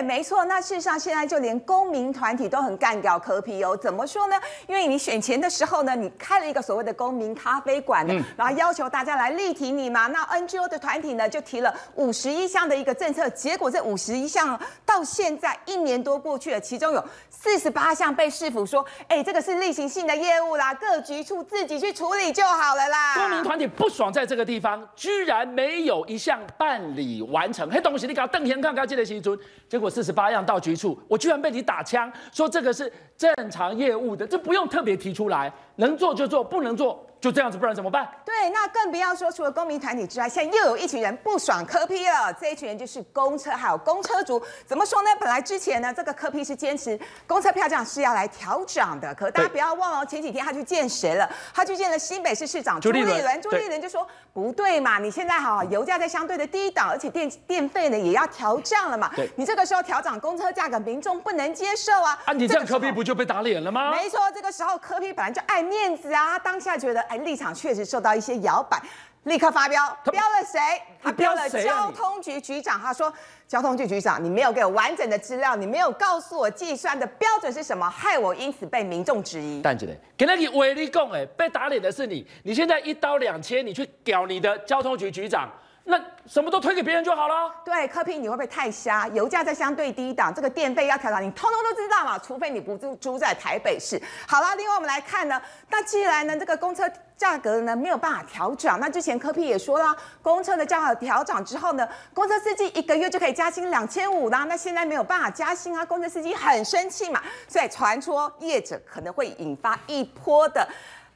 没错。那事实上，现在就连公民团体都很干掉柯P哦。怎么说呢？因为你选前的时候呢，你开了一个所谓的公民咖啡馆，然后要求大家来力挺你嘛。那 NGO 的团体呢，就提了51项的一个政策，结果这51项到现在1年多过去了，其中有48项被市府说，这个是例行性的业务啦，各局处自己去处理就好了啦。公民团体不爽在这个地方，居然没有1项办理完成。嘿，东西你搞邓贤康搞这个时阵。 结果48样到局处，我居然被你打枪，说这个是正常业务的，这不用特别提出来，能做就做，不能做就这样子，不然怎么办？对，那更不要说除了公民团体之外，现在又有一群人不爽柯 P 了。这一群人就是公车还有公车族。怎么说呢？本来之前呢，这个柯 P 是坚持公车票价是要来调涨的，可大家不要忘了，前几天他去见谁了？他去见了新北市市长朱立伦。朱立伦就说不对嘛，你现在好，油价在相对的低档，而且电费呢也要调涨了嘛。你这个时候调涨公车价格，民众不能接受啊。啊，你这样柯 P 不就被打脸了吗？没错，这个时候柯 P 本来就爱面子啊，他当下觉得哎。 立场确实受到一些摇摆，立刻发飙，飙了谁？他飙了交通局局长。他说：“交通局局长，你没有给我完整的资料，你没有告诉我计算的标准是什么，害我因此被民众质疑。”但是呢，给那你威力共哎，被打脸的是你。你现在一刀两切，你去屌你的交通局局长。 那什么都推给别人就好了。对，柯 P， 你会不会太瞎？油价在相对低档，这个电费要调涨，你通通都知道嘛，除非你不住在台北市。好了，另外我们来看呢，那既然呢这个公车价格呢没有办法调涨，那之前柯 P 也说了，公车的价格调涨之后呢，公车司机一个月就可以加薪2500啦。那现在没有办法加薪啊，公车司机很生气嘛，所以传说业者可能会引发一波的。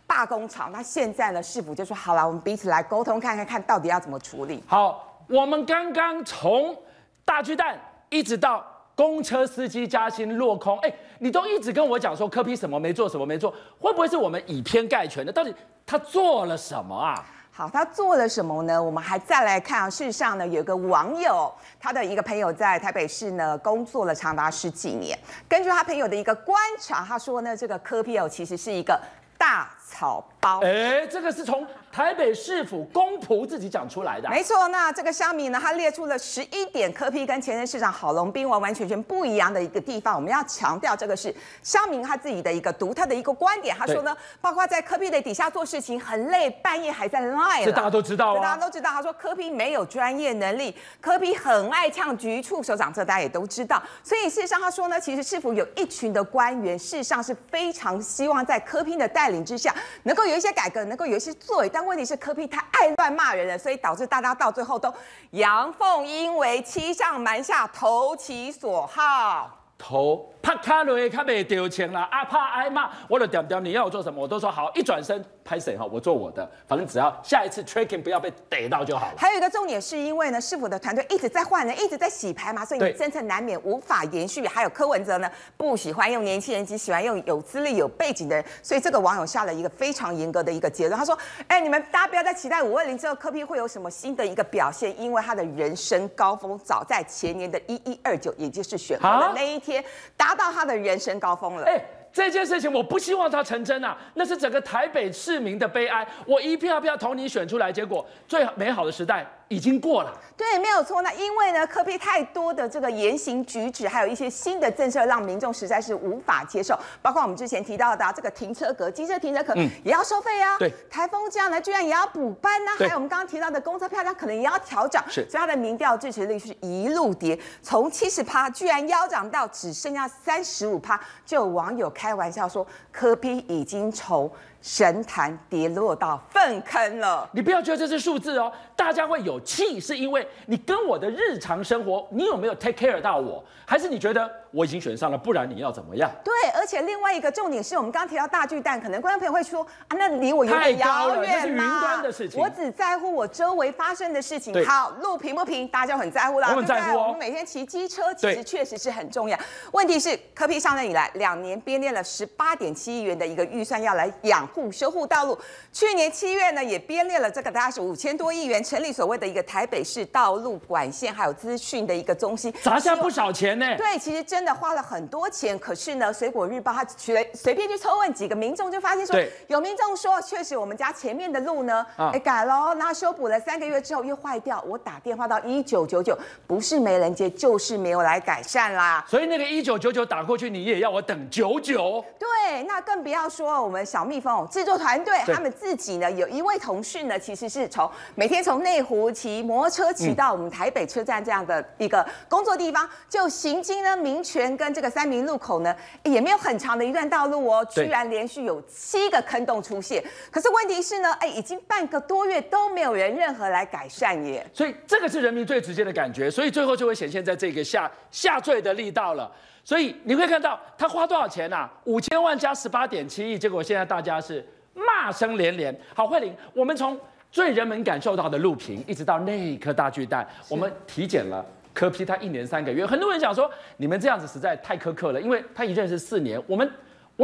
罢工潮，那现在呢？市府就说好了，我们彼此来沟通，看到底要怎么处理。好，我们刚刚从大巨蛋一直到公车司机加薪落空，哎，你都一直跟我讲说柯 P 什么没做，什么没做，会不会是我们以偏概全的？到底他做了什么啊？ 好，他做了什么呢？我们还再来看啊。事实上呢，有一个网友，他的一个朋友在台北市呢工作了长达10几年。根据他朋友的一个观察，他说呢，这个柯 P 其实是一个大草包。哎，这个是从台北市府公仆自己讲出来的。没错，那这个乡民呢，他列出了11点柯 P 跟前任市长郝龙斌完完全全不一样的一个地方。我们要强调这个是乡民他自己的一个独特的一个观点。他说呢，包括在柯 P 的底下做事情很累，半夜还在拉。 这大家都知道啊，大家都知道。他说柯 P 没有专业能力，柯 P 很爱呛局处首长，这大家也都知道。所以事实上，他说呢，其实市府有一群的官员，事实上是非常希望在柯 P 的带领之下，能够有一些改革，能够有一些作为。但问题是，柯 P 太爱乱骂人了，所以导致大家到最后都阳奉阴违，欺上瞒下，投其所好。 头拍卡落，卡袂丢钱啦！啊，怕挨骂，我就点点你要我做什么，我都说好。一转身拍谁哈，我做我的，反正只要下一次 tracking 不要被逮到就好了。还有一个重点是因为呢，市府的团队一直在换人，一直在洗牌嘛，所以你政策难免无法延续。还有柯文哲呢，不喜欢用年轻人，只喜欢用有资历、有背景的人，所以这个网友下了一个非常严格的一个结论，他说：“哎，你们大家不要再期待520之后柯 P 会有什么新的一个表现，因为他的人生高峰早在前年的1129，也就是选后的那一天。” 达到他的人生高峰了。哎，这件事情我不希望它成真啊，那是整个台北市民的悲哀。我一票票投你选出来，结果最美好的时代。 已经过了，对，没有错。那因为呢，柯 P 太多的这个言行举止，还有一些新的政策，让民众实在是无法接受。包括我们之前提到的、这个停车格，机车停车格也要收费啊。对，台风这样呢，居然也要补班呐、啊。还有我们刚刚提到的公车票价可能也要调涨，所以他的民调支持率是一路跌，从70%居然腰斩到只剩下35%。就有网友开玩笑说，柯 P 已经从神坛跌落到粪坑了。你不要觉得这是数字哦，大家会有。 有气是因为你跟我的日常生活，你有没有 take care 到我？还是你觉得我已经选上了，不然你要怎么样？对，而且另外一个重点是我们刚刚提到大巨蛋，可能观众朋友会说啊，那离我有点遥远嘛，是云端的事情。我只在乎我周围发生的事情。好，路平不平，大家就很在乎啦。我很在乎、哦、我们每天骑机车，其实确实是很重要。问题是，柯 P 上任以来2年编列了18.7亿元的一个预算，要来养护修护道路。去年7月呢，也编列了这个大概是5000多亿元，成立所谓的。 一个台北市道路管线还有资讯的一个中心，砸下不少钱呢。对，其实真的花了很多钱。可是呢，《水果日报》他随便去抽问几个民众，就发现说，有民众说，确实我们家前面的路呢，哎改了，那修补了3个月之后又坏掉。我打电话到1999，不是没人接，就是没有来改善啦。所以那个1999打过去，你也要我等99。对，那更不要说我们小蜜蜂制作团队，他们自己呢有一位同事呢，其实是每天从内湖。 骑摩托车骑到我们台北车站这样的一个工作地方，就行经呢民权跟这个三民路口呢，也没有很长的一段道路哦，居然连续有7个坑洞出现。可是问题是呢，哎，已经半个多月都没有人任何来改善耶。所以这个是人民最直接的感觉，所以最后就会显现在这个下坠的力道了。所以你会看到他花多少钱啊？5000万加18.7亿，结果现在大家是。骂声连连。好，慧玲，我们从最人们感受到的录屏，一直到那一颗大巨蛋，我们体检了。 柯 P 他1年3个月，很多人想说你们这样子实在太苛刻了，因为他一任是4年，我们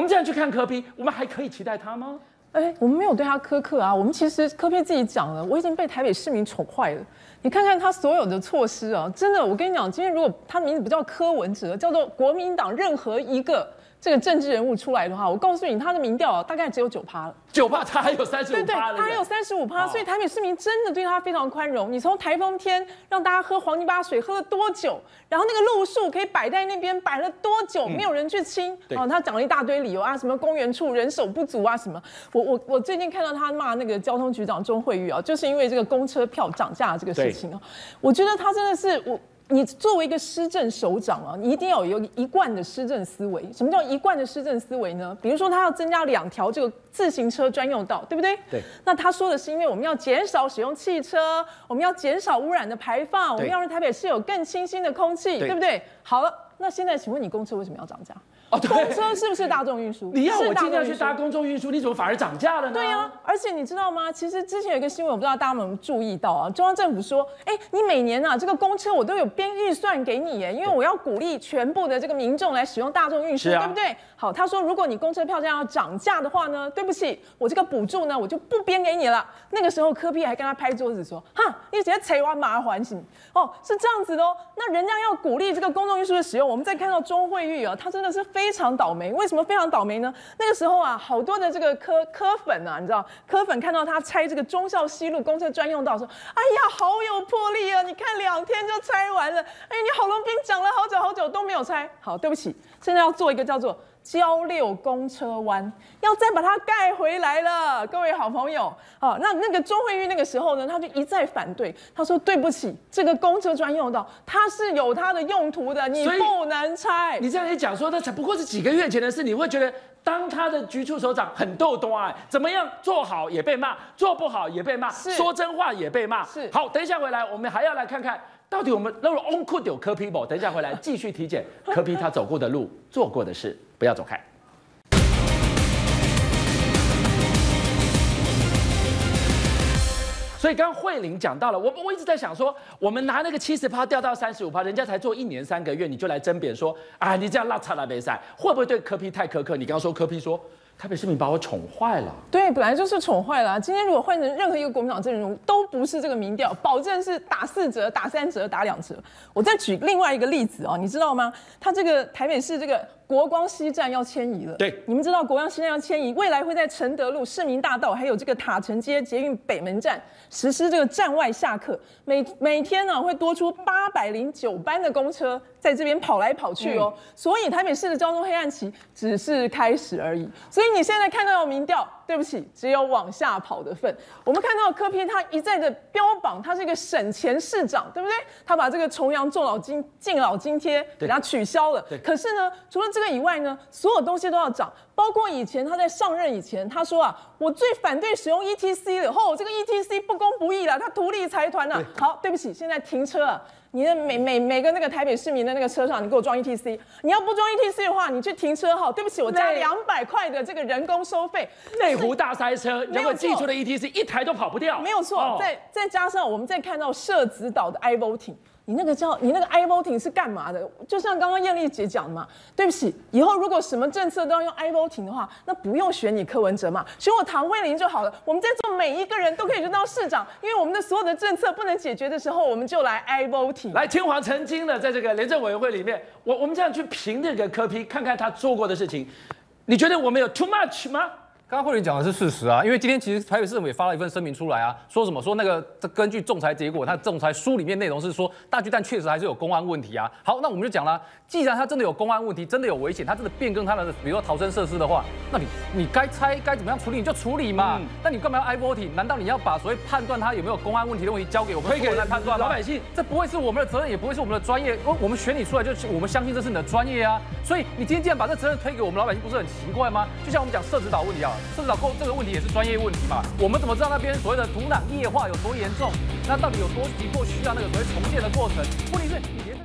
这样去看柯 P， 我们还可以期待他吗？我们没有对他苛刻啊，我们其实柯 P 自己讲了，我已经被台北市民宠坏了。你看看他所有的措施啊，真的，我跟你讲，今天如果他名字不叫柯文哲，叫做国民党任何一个。 这个政治人物出来的话，我告诉你，他的民调、大概只有9%了。9%，他还有35%。对，他还有35%，所以台北市民真的对他非常宽容。你从台风天让大家喝黄泥巴水喝了多久？然后那个路树可以摆在那边摆了多久？没有人去清。他讲了一大堆理由啊，什么公园处人手不足啊，什么。我最近看到他骂那个交通局长钟慧玉啊，就是因为这个公车票涨价这个事情啊，我觉得他真的是你作为一个施政首长啊，你一定要有一贯的施政思维。什么叫一贯的施政思维呢？比如说，他要增加2条这个自行车专用道，对不对？对。那他说的是，因为我们要减少使用汽车，我们要减少污染的排放，我们要让台北市有更清新的空气，对不对？好了，那现在请问你公车为什么要涨价？ 公车是不是大众运输？你要我今天去搭公众运输，你怎么反而涨价了呢？对啊，而且你知道吗？其实之前有一个新闻，我不知道大家有没有注意到啊？中央政府说，你每年啊这个公车我都有编预算给你耶，因为我要鼓励全部的这个民众来使用大众运输，对不对？好，他说如果你公车票价要涨价的话呢，对不起，我这个补助呢我就不编给你了。那个时候柯 P 还跟他拍桌子说，哈，你直接扯完麻烦行哦，是这样子的哦。那人家要鼓励这个公众运输的使用，我们再看到钟慧玉啊，她真的是非常倒霉，为什么非常倒霉呢？那个时候啊，好多的这个柯粉啊，你知道，柯粉看到他拆这个忠孝西路公车专用道，说：“哎呀，好有魄力啊！你看2天就拆完了，你郝龙斌讲了好久好久都没有拆。”好，对不起，现在要做一个叫做。 交六公车湾要再把它盖回来了，各位好朋友啊，那个钟慧玉那个时候呢，他就一再反对，他说对不起，这个公车专用道它是有它的用途的，你不能拆。你这样一讲说，那才不过是几个月前的事，你会觉得。 当他的局处首长很斗多啊，怎么样做好也被骂，做不好也被骂，说真话也被骂。是好，等一下回来，我们还要来看看到底我们那种 on could 有柯 P 不？等一下回来继续体检柯 P 他走过的路、做过的事，不要走开。所以刚慧玲讲到了，我一直在想说，我们拿那个70%掉到35%，人家才做1年3个月，你就来争辩说啊，你这样落差了没赛，会不会对柯 P 太苛刻？你刚刚说柯 P 说台北市民把我宠坏了，对，本来就是宠坏了。今天如果换成任何一个国民党政治人物，都不是这个民调，保证是打4折、打3折、打2折。我再举另外一个例子啊，你知道吗？他这个台北市这个。 国光西站要迁移了，对，你们知道国光西站要迁移，未来会在承德路、市民大道，还有这个塔城街捷运北门站实施这个站外下课，每天呢、会多出809班的公车在这边跑来跑去哦，所以台北市的交通黑暗期只是开始而已。所以你现在看到的民调，对不起，只有往下跑的份。我们看到柯 P 他一再的标榜他是一个省钱市长，对不对？他把这个重阳敬老津贴给他取消了，可是呢，除了这个。 以外呢，所有东西都要涨，包括以前他在上任以前，他说啊，我最反对使用 ETC 了，吼，这个 ETC 不公不义啦，他图利财团呐。好，对不起，现在停车啊，你的每个那个台北市民的那个车上，你给我装 ETC， 你要不装 ETC 的话，你去停车哈，对不起，我加200块的这个人工收费。内湖大塞车，如果寄出的 ETC 一台都跑不掉，没有错。再加上我们再看到社子岛的 I-VOTING。 你那个 I-VOTING 是干嘛的？就像刚刚燕俐姐讲的嘛，对不起，以后如果什么政策都要用 I-VOTING 的话，那不用选你柯文哲嘛，选我唐慧玲就好了。我们在座每一个人都可以当市长，因为我们的所有的政策不能解决的时候，我们就来 I-VOTING。来，天皇曾经呢，在这个廉政委员会里面，我们这样去评那个柯 P， 看看他做过的事情，你觉得我们有 too much 吗？ 刚刚慧玲讲的是事实啊，因为今天其实台北市政府也发了一份声明出来啊，说什么说那个根据仲裁结果，他仲裁书里面内容是说大巨蛋确实还是有公安问题啊。好，那我们就讲啦，既然他真的有公安问题，真的有危险，他真的变更他的比如说逃生设施的话，那你该拆该怎么样处理你就处理嘛。那你干嘛要 I-VOTING？ 难道你要把所谓判断他有没有公安问题的问题交给我们来判断吗？老百姓，这不会是我们的责任，也不会是我们的专业。我们选你出来就是我们相信这是你的专业啊。所以你今天既然把这责任推给我们老百姓，不是很奇怪吗？就像我们讲社子岛问题啊。 社子岛这个问题也是专业问题嘛？我们怎么知道那边所谓的土壤液化有多严重？那到底有多急迫需要那个所谓重建的过程？问题是你连这个。